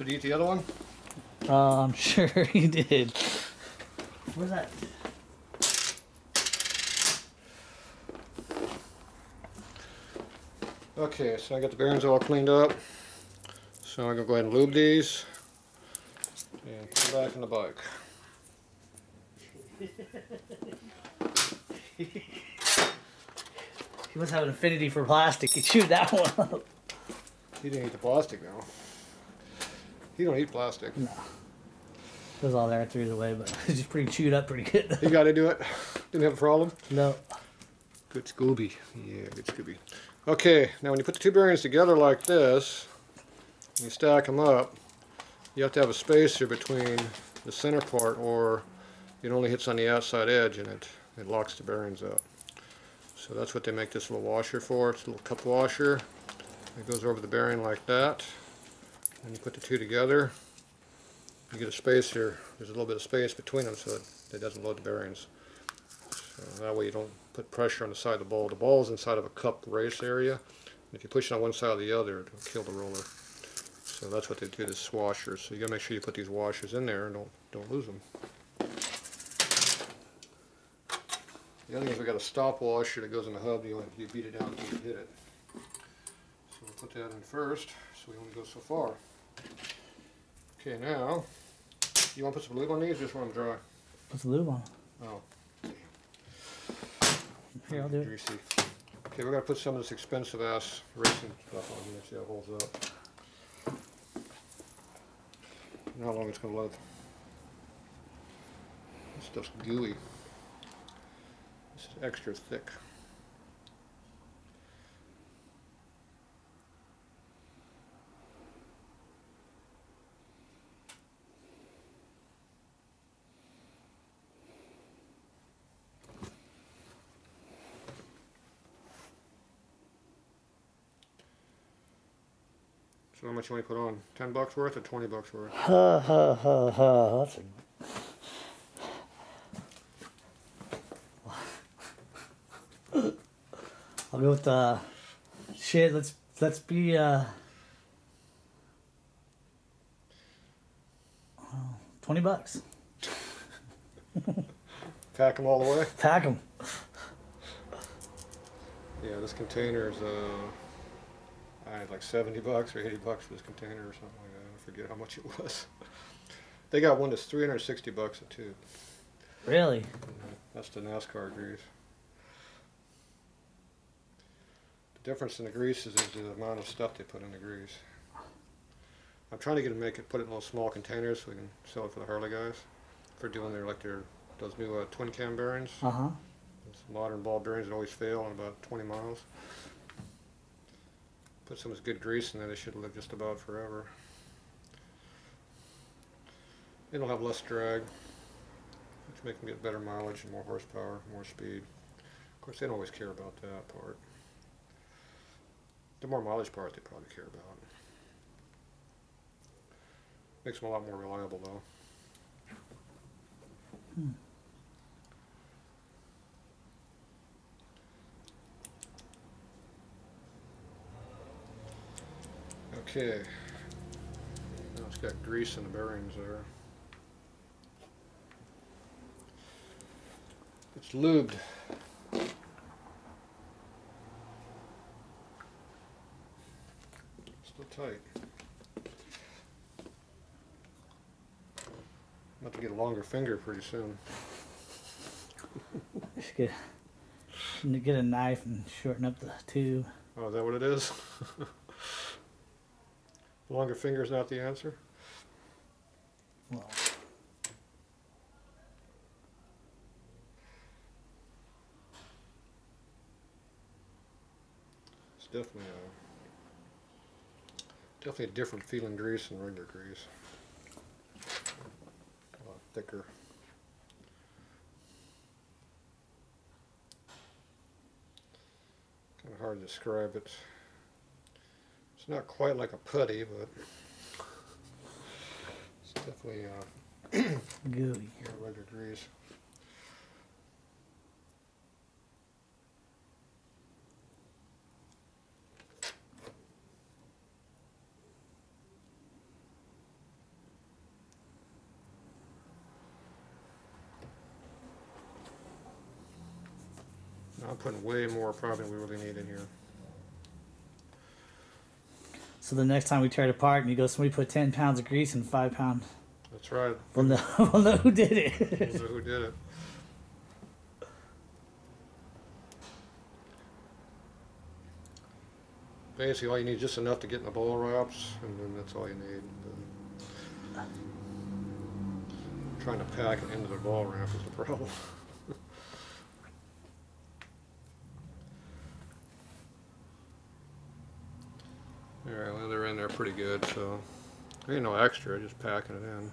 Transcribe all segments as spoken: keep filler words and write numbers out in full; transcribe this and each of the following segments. Should I eat the other one? Uh, I'm sure you did. Where's that? Okay, so I got the bearings all cleaned up. So I'm going to go ahead and lube these and put them back in the bike. He must have an affinity for plastic. He'd shoot that one up. He didn't eat the plastic, though. He don't eat plastic. No. It was all there and threw it away, but it's just pretty chewed up pretty good, though. You got to do it. Didn't have a problem? No. Good Scooby. Yeah, good Scooby. Okay, now when you put the two bearings together like this, and you stack them up, you have to have a spacer between the center part, or it only hits on the outside edge and it, it locks the bearings up. So that's what they make this little washer for. It's a little cup washer. It goes over the bearing like that. And you put the two together. You get a spacer. There's a little bit of space between them so that it doesn't load the bearings. So that way you don't put pressure on the side of the ball. The ball is inside of a cup race area. And if you push it on one side or the other, it'll kill the roller. So that's what they do, this washer. So you gotta make sure you put these washers in there and don't, don't lose them. The other thing is we got a stop washer that goes in the hub. You, you beat it down until you hit it. So we'll put that in first, so we only go so far. Okay, now, you want to put some lube on these or just want them dry? Put some lube on. Oh. Here, I'll do greasy. It. Okay, we're going to put some of this expensive ass racing stuff on here, see how it holds up. And how long it's going to load. This stuff's gooey. It's extra thick. So how much you want to put on? Ten bucks worth or twenty bucks worth? Ha ha ha ha. That's a I'll go with uh shit, let's let's be uh twenty bucks. Pack them all the way? Pack them. Yeah, this container is uh I had like seventy bucks or eighty bucks for this container or something like that. I forget how much it was. They got one that's three hundred and sixty bucks a tube. Really? That's the NASCAR grease. The difference in the grease is the amount of stuff they put in the grease. I'm trying to get to make it, put it in little small containers so we can sell it for the Harley guys for doing their like their those new uh, twin cam bearings. Uh huh. Those modern ball bearings that always fail in about twenty miles. Put some of this good grease in there; they should live just about forever. It'll have less drag, which make them get better mileage and more horsepower, more speed. Of course, they don't always care about that part. The more mileage part they probably care about. Makes them a lot more reliable though. Hmm. Okay. Now it's got grease in the bearings there. It's lubed. Tight. I'm about to get a longer finger pretty soon. Just get, get a knife and shorten up the tube. Oh, is that what it is? Longer finger is not the answer? Well. It's definitely a Definitely a different feeling grease than regular grease. A lot thicker. Kind of hard to describe it. It's not quite like a putty, but it's definitely uh, gooey. Regular grease. I'm putting way more probably than we really need in here. So the next time we tear it apart and you go, somebody put ten pounds of grease in five pounds. That's right. We'll know, we'll know who did it. We'll know who did it. Basically, all you need is just enough to get in the ball wraps, and then that's all you need. But trying to pack it into the ball wrap is the problem. All right, well, they're in there pretty good, so there ain't no extra, just packing it in.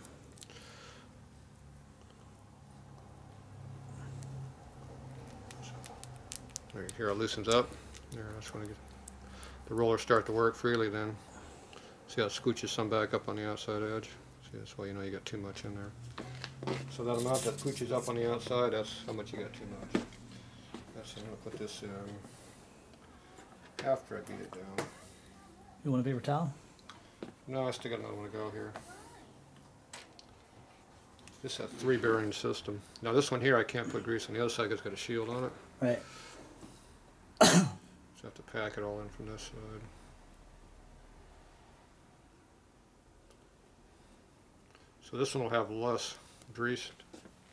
There, here it loosens up. There, I just want to get the rollers start to work freely then. See how it scooches some back up on the outside edge? See, that's why you know you got too much in there. So that amount that scooches up on the outside, that's how much you got too much. That's, I'm going to put this in after I beat it down. You want a paper towel? No, I still got another one to go here. This has a three bearing system. Now this one here I can't put grease on the other side because it's got a shield on it. Right. So I have to pack it all in from this side. So this one will have less grease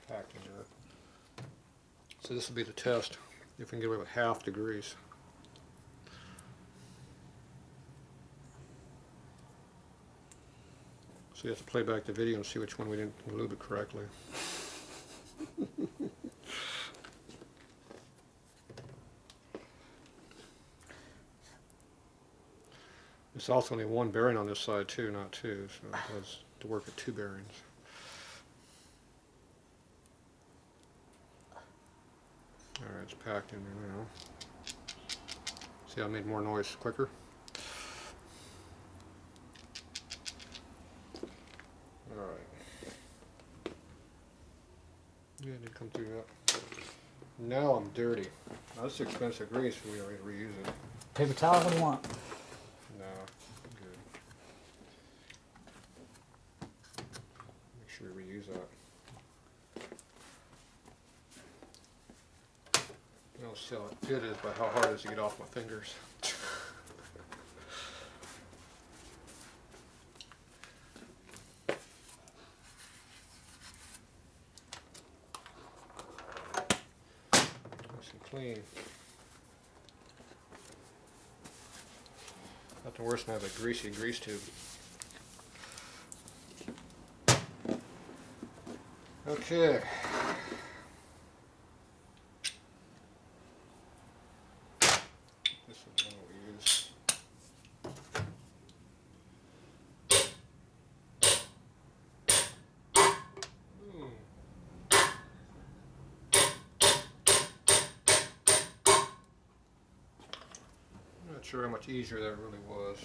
packed into it. So this will be the test if we can get away with half the grease. So you have to play back the video and see which one we didn't lube it correctly. It's also only one bearing on this side too, not two, so it has to work with two bearings. Alright, it's packed in there now. See how I made more noise quicker? Alright. Yeah, it did come through that. Now I'm dirty. Now this is expensive grease, we already reuse it. Paper towel, what do you want? No, good. Make sure we reuse that. You don't see how good it is by how hard it is to get off my fingers. Nice and clean. The worst one, I have a greasy grease tube. Okay. This is one we use. Ooh. I'm not sure how much easier that really was.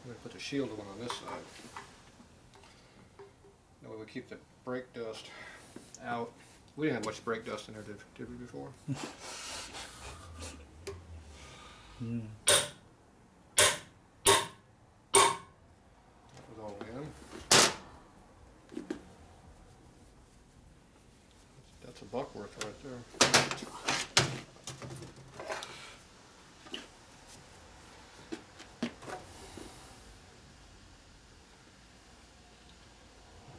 I'm going to put the shield one on this side. That way we keep the brake dust out. We didn't have much brake dust in there, did, did we, before? Mm. That was all in. That's a buck worth right there.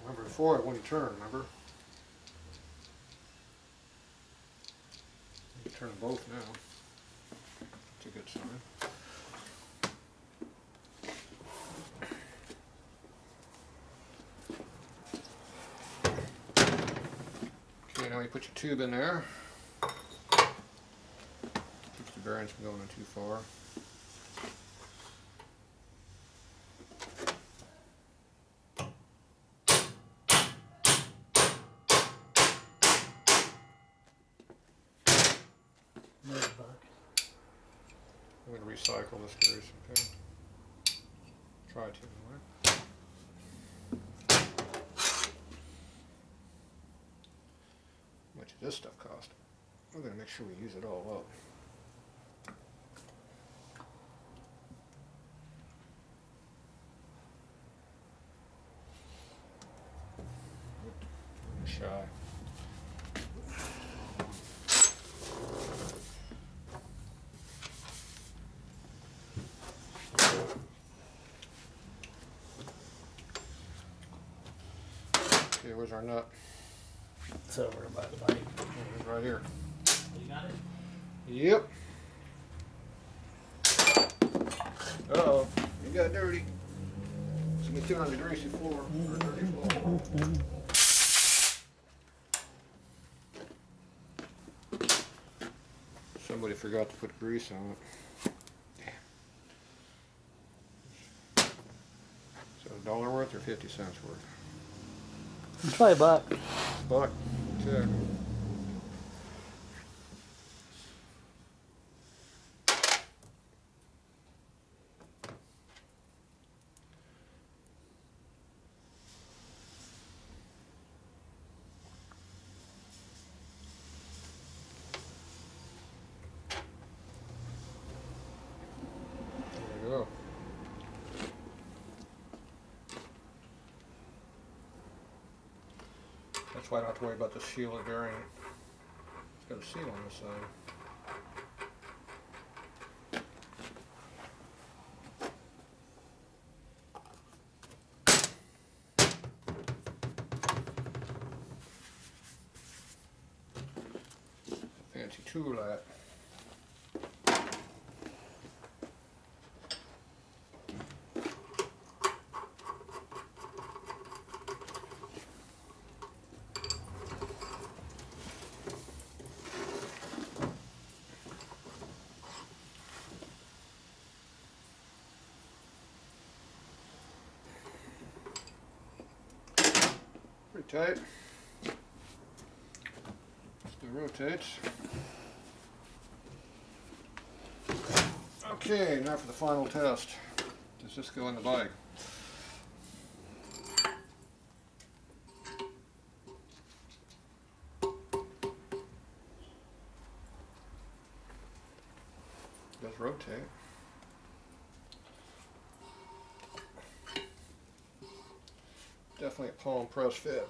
Remember before, it wouldn't turn, remember? Turn both now. That's a good sign. Okay, now you put your tube in there. Keeps the bearings from going in too far. I'm going to recycle this grease, okay? Try to, alright? much does this stuff cost? We're going to make sure we use it all up. We're shy. Okay, where's our nut? It's over by the bike. It's right here. You got it? Yep. Uh-oh, it got dirty. It's gonna be two on the greasy floor. Or dirty floor. Somebody forgot to put grease on it. Damn. So a dollar worth or fifty cents worth? It's probably a buck. Buck, exactly. That's why I don't have to worry about the sealer during it. It's got a seal on this side. Fancy tool that. Tight. Still rotates. Okay, now for the final test. Does this go in the bike? It does rotate. Definitely a palm press fit.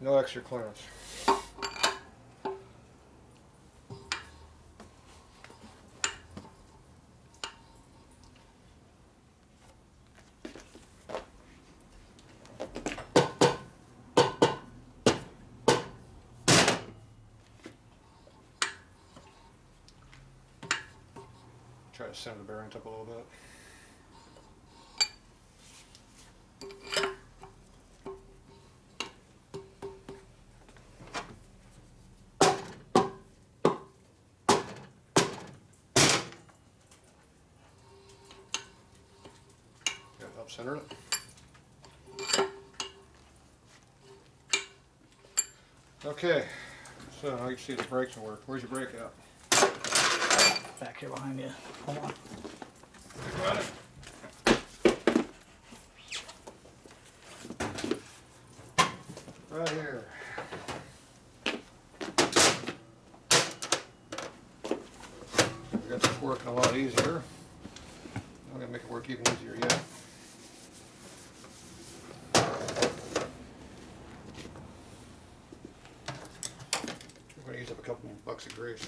No extra clearance. Try to send the bearings up a little bit. Gotta help center it. Okay, so now you can see the brakes work. Where's your brake out? Back here behind you. Hold on. Got it. Right here. We got this working a lot easier. I'm gonna make it work even easier yet. We're gonna use up a couple bucks of grease.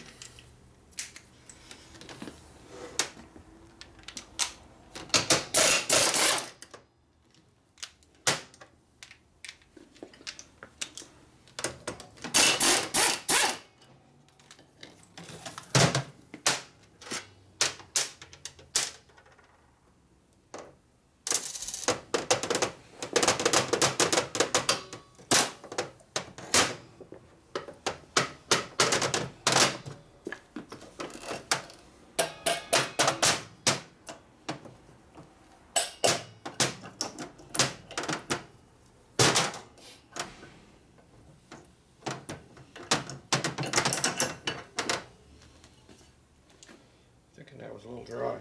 dry.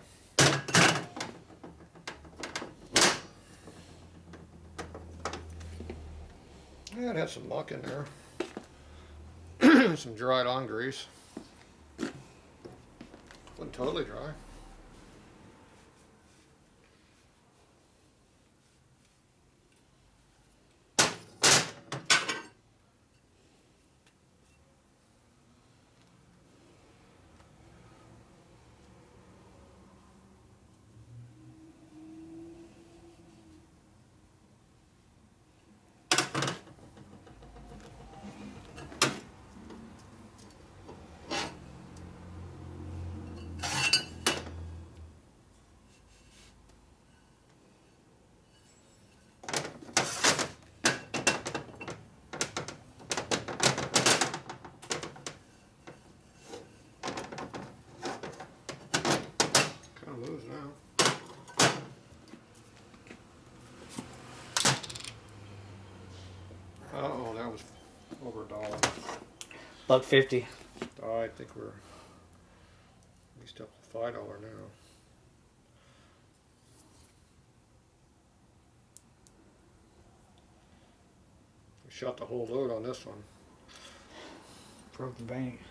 Yeah, it had some muck in there. Some dried on grease. Wasn't totally dry. Buck fifty. Oh, I think we're at least up to five dollar now. We shot the whole load on this one. Broke the bank.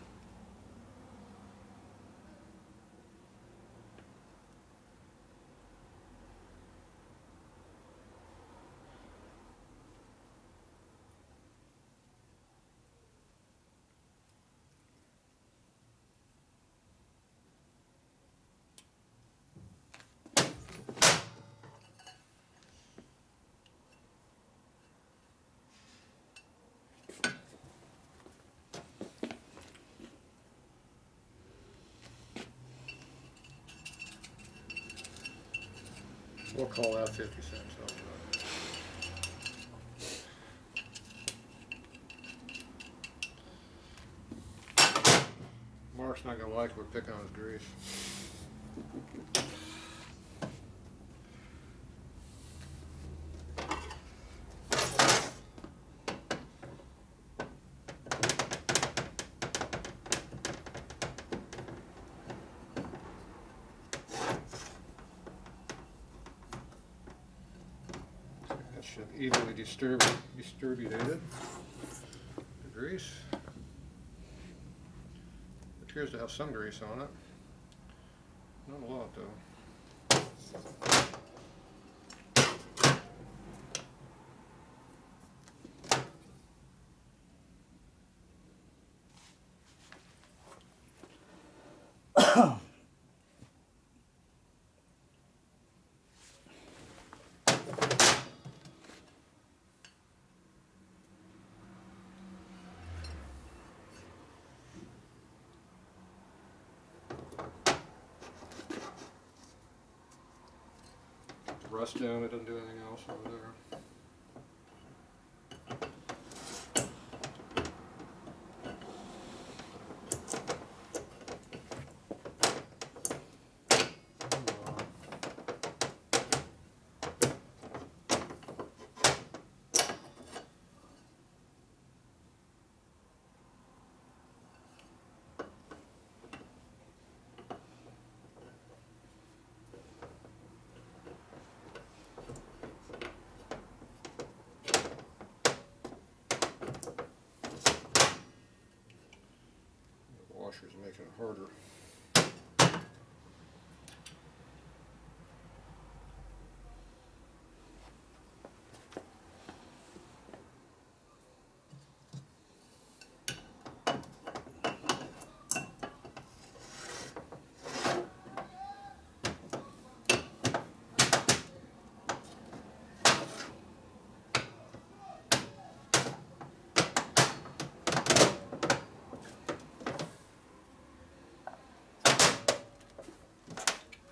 We'll call out fifty cents. Mark's not going to like we're picking on his grease. Should evenly distribute distributed the grease. It appears to have some grease on it. Not a lot though. Rust down, it doesn't do anything else over there. Is making it harder.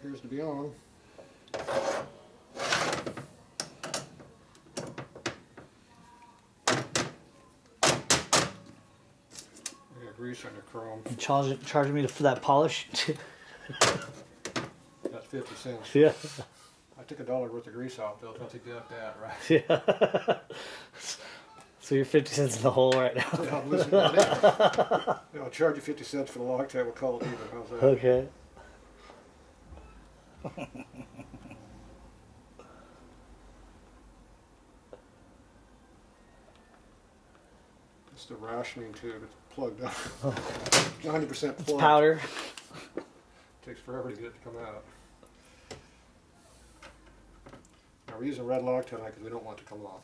Appears to be on. We got grease on your chrome. You charging charging me for that polish? That's fifty cents. Yeah. I took a dollar worth of grease off, Bill. I'll take that, that right? Yeah. So you're fifty cents in the hole right now. No, I'm listening to that. No, I'll charge you fifty cents for the lock tab. We'll call it even. How's that? Okay. It's the rationing tube. It's plugged up. ninety percent plugged. It's powder. It takes forever to get it to come out. Now we're using red lock tonight because we don't want it to come off.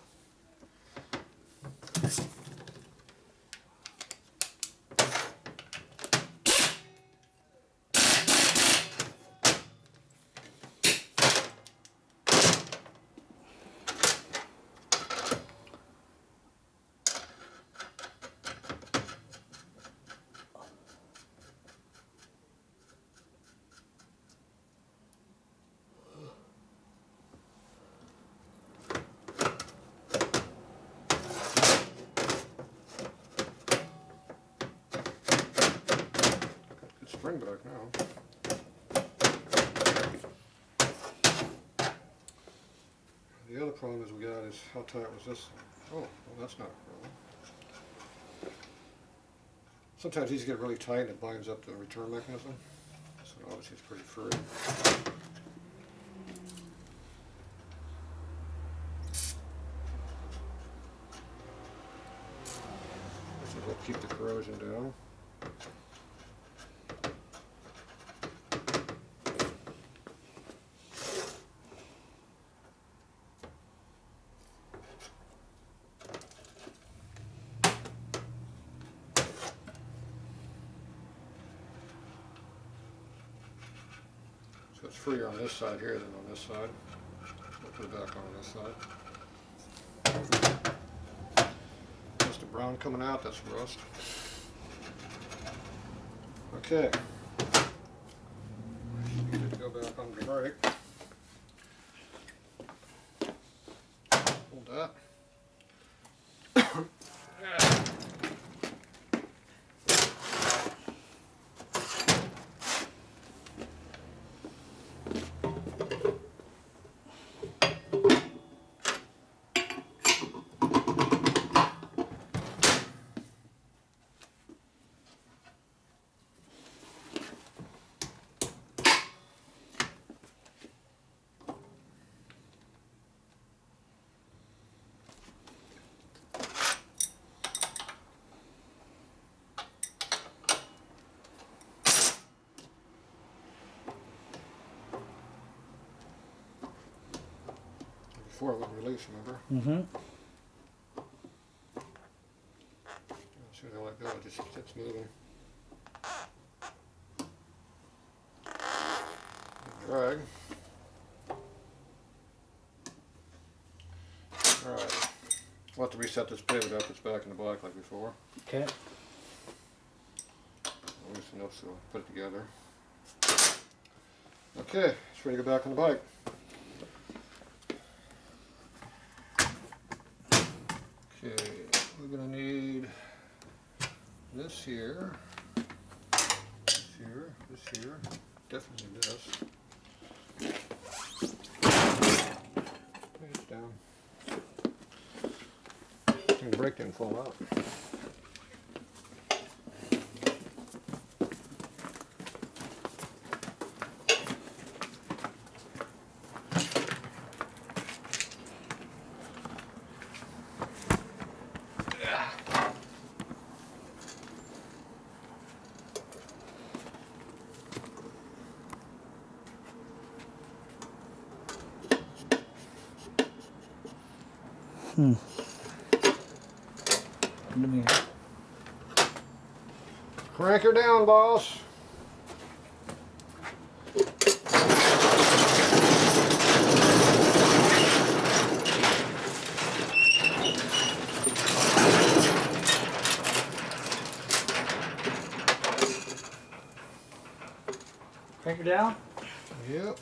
Spring back now. The other problem is we got is how tight was this? Oh, well, that's not a problem. Sometimes these get really tight and it binds up the return mechanism. So obviously it's pretty furry. So we'll keep the corrosion down. So it's freer on this side here than on this side. We'll put it back on this side. That's the brown coming out, that's rust. Okay. You need to go back on the brake. Hold that. Before it would release, remember? Mm-hmm. As soon as I let go, it just keeps moving. Drag. Alright. We'll have to reset this pivot up. It's back in the black like before. Okay. At least enough so we'll put it together. Okay. It's ready to go back on the bike. Okay, we're going to need this here, this here, this here, definitely this. It's down. The brake didn't fall out. Hmm. Come here. Crank her down, boss. Crank her down? Yep.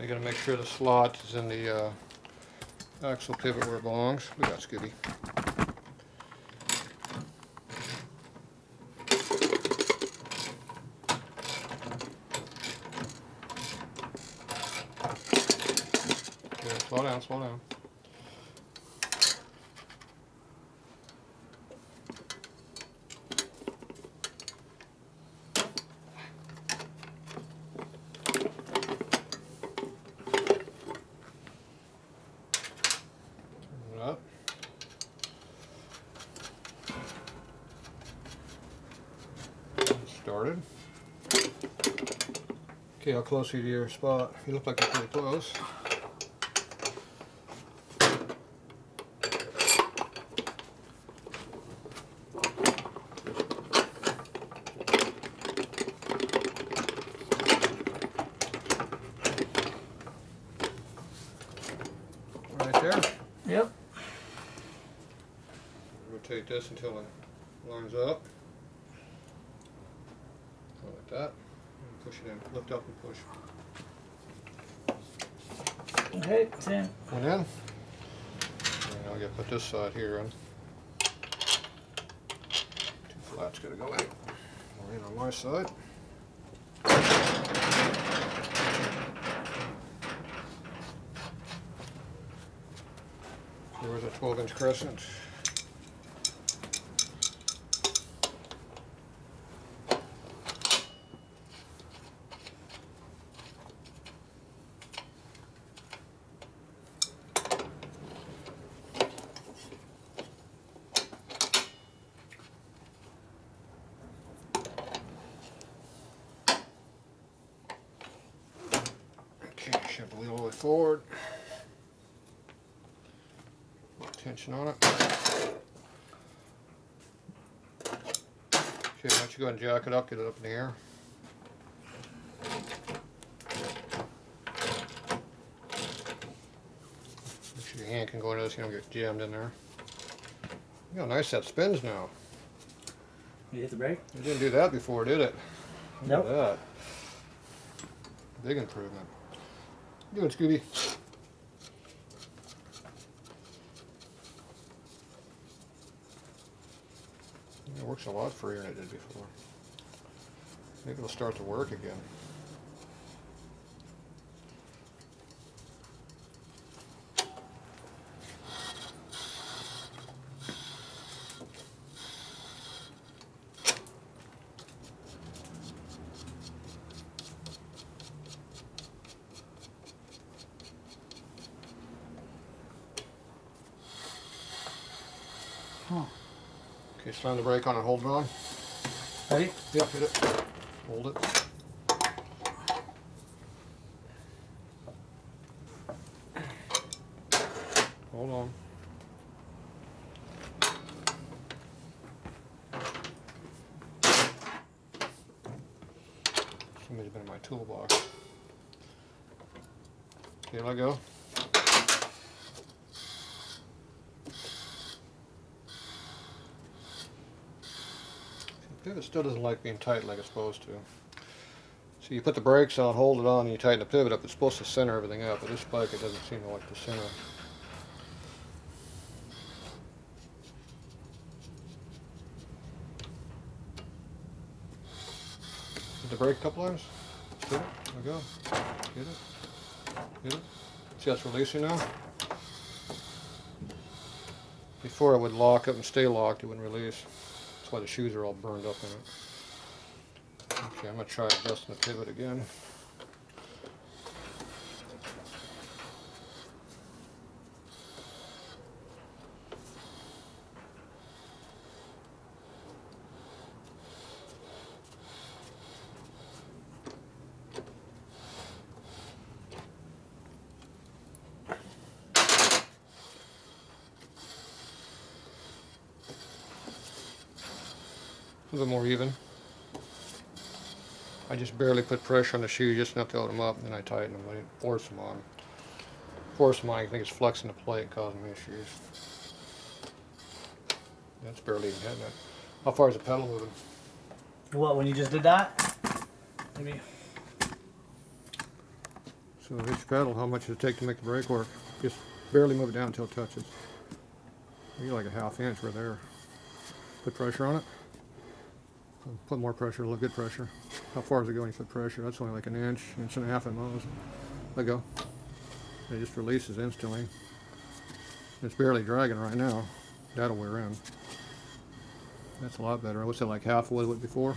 You got to make sure the slot is in the uh, axle pivot where it belongs. Look at that, Scooby. Okay, slow down, slow down. started. Okay, how close are you to your spot? You look like you're pretty close. Rotate this until it lines up, like that, and push it in, lift up and push. Okay, it's in. Went in. And I'll get put this side here in. Two flats gotta go in. We're in on my side. There was a twelve inch crescent. Shove the wheel all the way forward. Put tension on it. Okay, why don't you go ahead and jack it up, get it up in the air. Make sure your hand can go into this, you don't get jammed in there. Look how nice that spins now. You hit the brake? You didn't do that before, did it? Look at that. Big improvement. Good, Scooby. It works a lot freer than it did before. Maybe it'll start to work again. Huh. Okay, slam the brake on and hold it on. Ready? Yep, hit it. Hold it. Hold on. Somebody's been in my toolbox. Okay, let go. Pivot still doesn't like being tight like it's supposed to. So you put the brakes on, hold it on, and you tighten the pivot up. It's supposed to center everything up, but this bike, it doesn't seem to like to center. Hit the brake couplers. Hit it. There we go. Hit it. Hit it. See how it's releasing now? Before it would lock up and stay locked, it wouldn't release. Why the shoes are all burned up in it. Okay, I'm going to try adjusting the pivot again. A little more even. I just barely put pressure on the shoe, just enough to hold them up, and then I tighten them. I didn't force them on. Force them on, I think it's flexing the plate causing me issues. That's barely even hitting it. How far is the pedal moving? What, when you just did that? Maybe. So each pedal, how much does it take to make the brake work? Just barely move it down until it touches. Maybe like a half inch right there. Put pressure on it. Put more pressure, a little good pressure. How far is it going to put pressure? That's only like an inch, inch and a half at most. Let go. It just releases instantly. It's barely dragging right now. That'll wear in. That's a lot better. I would say like half was what before.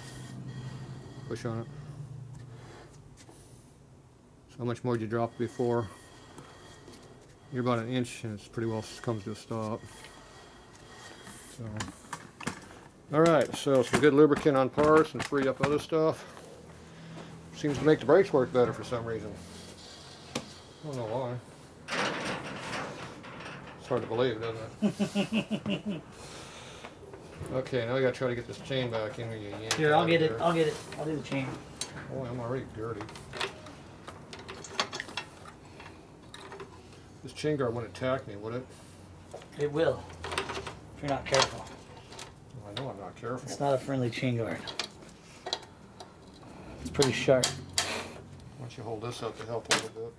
Push on it. So how much more did you drop before? You're about an inch and it's pretty well comes to a stop. So Alright, so some good lubricant on parts and free up other stuff. Seems to make the brakes work better for some reason. I don't know why. It's hard to believe, doesn't it? Okay, now we gotta try to get this chain back in here. Here, I'll get it. I'll get it. I'll do the chain. Boy, I'm already dirty. This chain guard wouldn't attack me, would it? It will, if you're not careful. Well, I know I'm not careful. It's not a friendly chain guard. It's pretty sharp. Why don't you hold this up to help a little bit?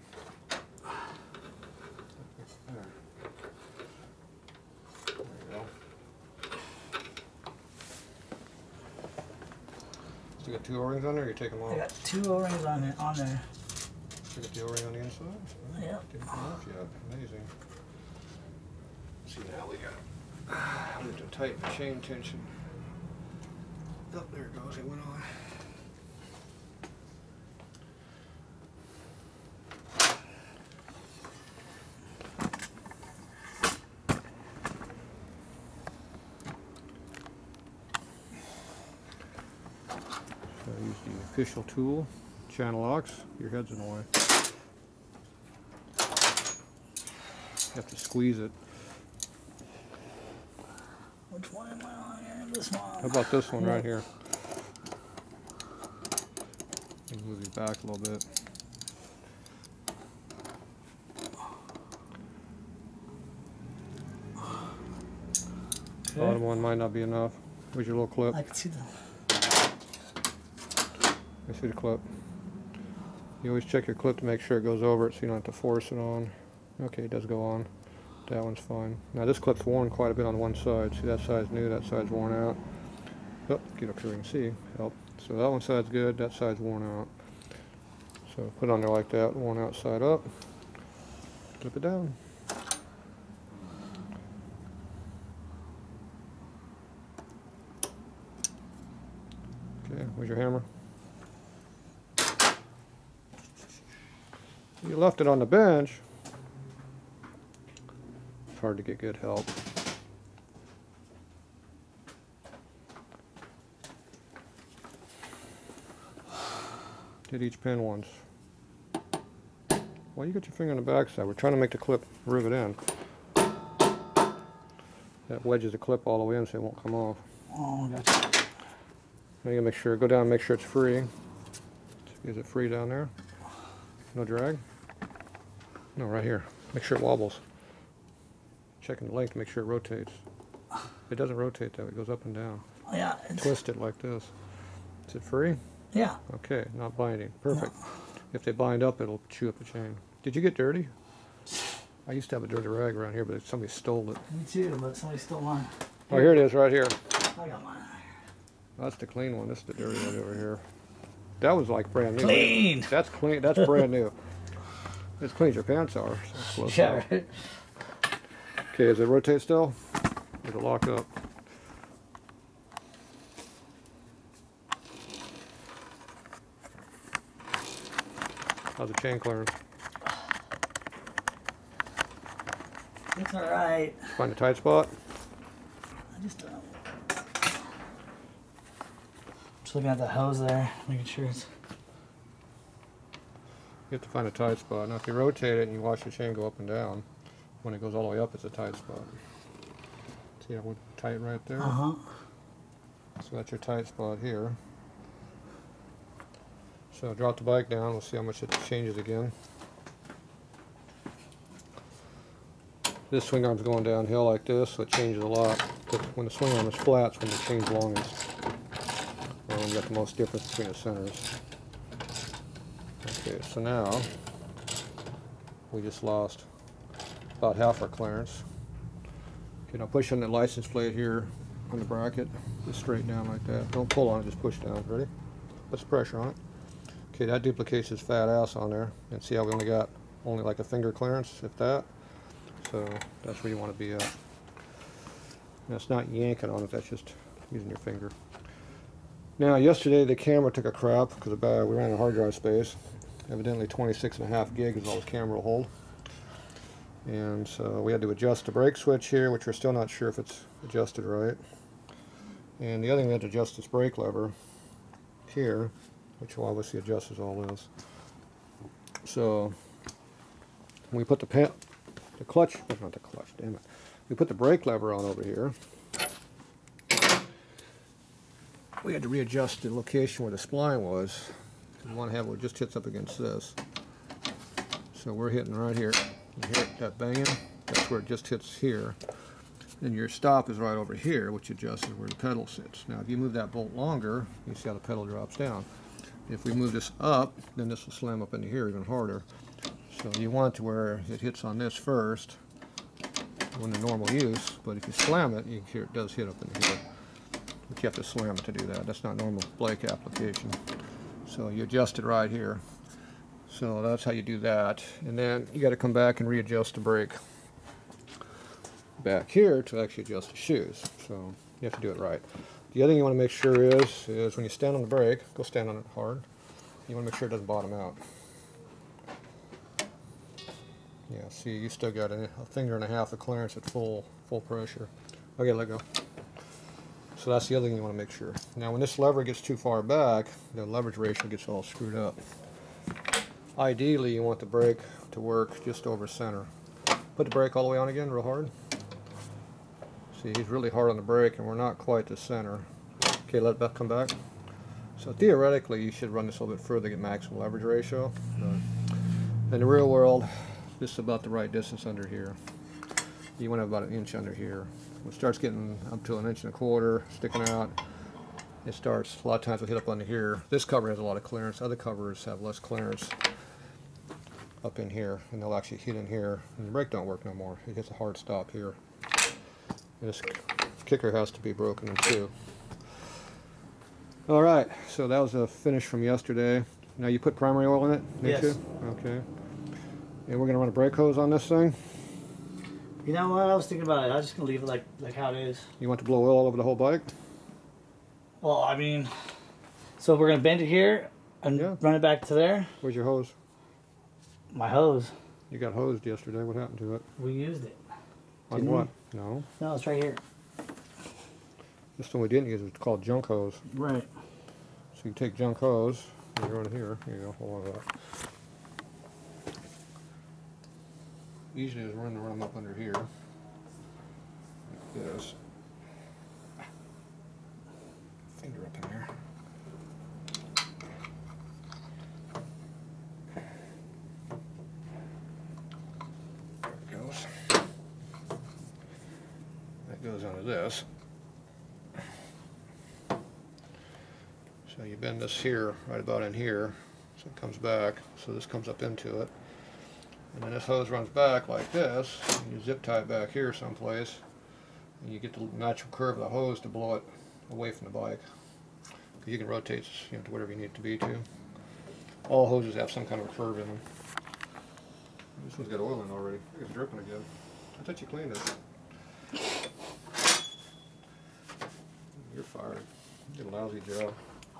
You got two O-rings on there, or you take them off? I got two O-rings on there. On there. You got the O-ring on the inside? Yep. Didn't come off yet. Amazing. Let's see now we got. I need to tighten the chain tension. Oh, there it goes. It went on. Official tool, channel locks, your head's in the way. You have to squeeze it. Which one am I on here? This one. How about this one right here? Move you back a little bit. Okay. Bottom one might not be enough. Where's your little clip? I can see that. I see the clip. You always check your clip to make sure it goes over it so you don't have to force it on. Okay, it does go on. That one's fine. Now this clip's worn quite a bit on one side. See, that side's new, that side's worn out. Oh, get up here you can see. Help. So that one side's good, that side's worn out. So put it on there like that, worn out side up. Clip it down. Okay, where's your hammer? You left it on the bench. It's hard to get good help. Did each pin once. Why you got your finger on the back side? We're trying to make the clip rivet in. That wedges the clip all the way in so it won't come off. Oh, gotcha. Now you gotta make sure, go down and make sure it's free. Is it free down there? No drag? No, right here. Make sure it wobbles. Checking the length to make sure it rotates. It doesn't rotate though, it goes up and down. Oh, yeah. Twist it like this. Is it free? Yeah. Okay, not binding. Perfect. No. If they bind up, it'll chew up the chain. Did you get dirty? I used to have a dirty rag around here, but somebody stole it. Me too, but somebody stole mine. Oh, here it is, right here. I got mine. That's the clean one. This is the dirty one over here. That was like brand new. Clean. That's clean. That's brand new. It's clean as your pants are. So yeah. Right. Okay, is it rotate still? It'll lock up. How's the chain clearance? It's all right. Find a tight spot. I just don't. Looking at the hose there, making sure it's. You have to find a tight spot. Now, if you rotate it and you watch the chain go up and down, when it goes all the way up, it's a tight spot. See how it's tight right there? Uh huh. So that's your tight spot here. So drop the bike down. We'll see how much it changes again. This swing arm's going downhill like this, so it changes a lot. But when the swing arm is flat, it's when the chain's longest. We got the most difference between the centers. Okay, so now we just lost about half our clearance. Okay, now push on the license plate here on the bracket, just straight down like that. Don't pull on it, just push down. Ready? Put some pressure on it. Okay, that duplicates his fat ass on there. And see how we only got only like a finger clearance, if that. So that's where you want to be at. That's not yanking on it, that's just using your finger. Now, yesterday the camera took a crap because we ran out of hard drive space. Evidently, twenty-six and a half gig is all the camera will hold. And so we had to adjust the brake switch here, which we're still not sure if it's adjusted right. And the other thing we had to adjust this brake lever here, which obviously adjusts all this. So we put the pan, the clutch, not the clutch, damn it. We put the brake lever on over here. We had to readjust the location where the spline was. We want to have it just hits up against this. So we're hitting right here. You hear that banging? That's where it just hits here. And your stop is right over here, which adjusts where the pedal sits. Now, if you move that bolt longer, you see how the pedal drops down. If we move this up, then this will slam up into here even harder. So you want to where it hits on this first when the normal use, but if you slam it, you can hear it does hit up in here. But you have to slam it to do that. That's not normal brake application. So you adjust it right here. So that's how you do that. And then you got to come back and readjust the brake back here to actually adjust the shoes. So you have to do it right. The other thing you want to make sure is, is when you stand on the brake, go stand on it hard. You want to make sure it doesn't bottom out. Yeah, see, you still got a, a finger and a half of clearance at full full pressure. Okay, let go. So that's the other thing you want to make sure. Now, when this lever gets too far back, the leverage ratio gets all screwed up. Ideally, you want the brake to work just over center. Put the brake all the way on again, real hard. See, he's really hard on the brake, and we're not quite to center. Okay, let that come back. So theoretically, you should run this a little bit further to get maximum leverage ratio. But in the real world, this is about the right distance under here. You want to have about an inch under here. When it starts getting up to an inch and a quarter, sticking out, it starts, a lot of times we'll hit up under here. This cover has a lot of clearance. Other covers have less clearance up in here, and they'll actually hit in here, and the brake don't work no more. It gets a hard stop here. And this kicker has to be broken in two. All right, so that was a finish from yesterday. Now, you put primary oil in it, didn't you? Yes. Okay. And we're going to run a brake hose on this thing? You know what? I was thinking about it. I was just going to leave it like, like how it is. You want to blow oil all over the whole bike? Well, I mean, so we're going to bend it here and yeah. run it back to there? Where's your hose? My hose. You got hosed yesterday. What happened to it? We used it. On didn't what? We? No. No, it's right here. This one we didn't use. It's called junk hose. Right. So you take junk hose and you run it here. Here you go. Hold on to that. Usually is run to run them up under here, like this. Finger up in here. There it goes. That goes under this. So you bend this here, right about in here, so it comes back, so this comes up into it. And then this hose runs back like this, and you zip tie it back here someplace, and you get the natural curve of the hose to blow it away from the bike. You can rotate you know, to whatever you need it to be to. All hoses have some kind of a curve in them. This one's got oil in already. It's dripping again. I thought you cleaned it. You're fired. You did a lousy job.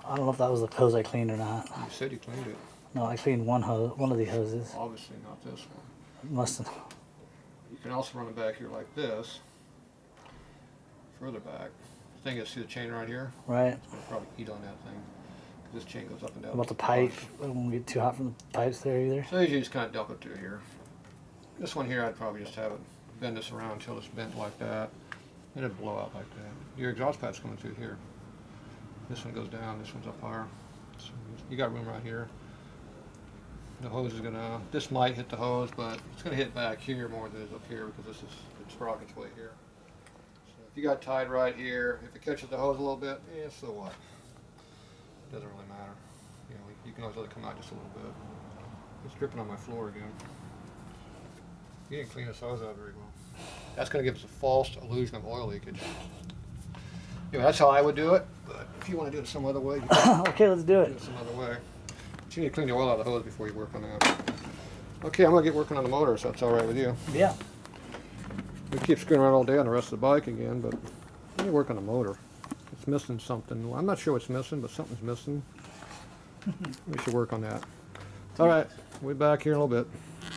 I don't know if that was the hose I cleaned or not. You said you cleaned it. No, I cleaned one hose, one of the hoses. Obviously not this one. Must have. You can also run it back here like this, further back. The thing is, see the chain right here? Right. It's going to probably eat on that thing. This chain goes up and down. What about the pipe? It won't get too hot from the pipes there either. So you just kind of dump it through here. This one here, I'd probably just have it bend this around until it's bent like that. Then it'd blow out like that. Your exhaust pipe's coming through here. This one goes down, this one's up higher. So you got room right here. The hose is gonna, this might hit the hose, but it's gonna hit back here more than it is up here because this is, it's rocket's way here. So if you got tied right here, if it catches the hose a little bit, eh, so what? It doesn't really matter. You know, you can always let it come out just a little bit. It's dripping on my floor again. You didn't clean this hose out very well. That's gonna give us a false illusion of oil leakage. Anyway, that's how I would do it, but if you wanna do it some other way, you can. Okay, let's do it. Do it some other way. You need to clean the oil out of the hose before you work on that. Okay, I'm going to get working on the motor, so that's all right with you. Yeah. We keep screwing around all day on the rest of the bike again, but we need to work on the motor. It's missing something. I'm not sure what's missing, but something's missing. We should work on that. All right, we'll be back here in a little bit.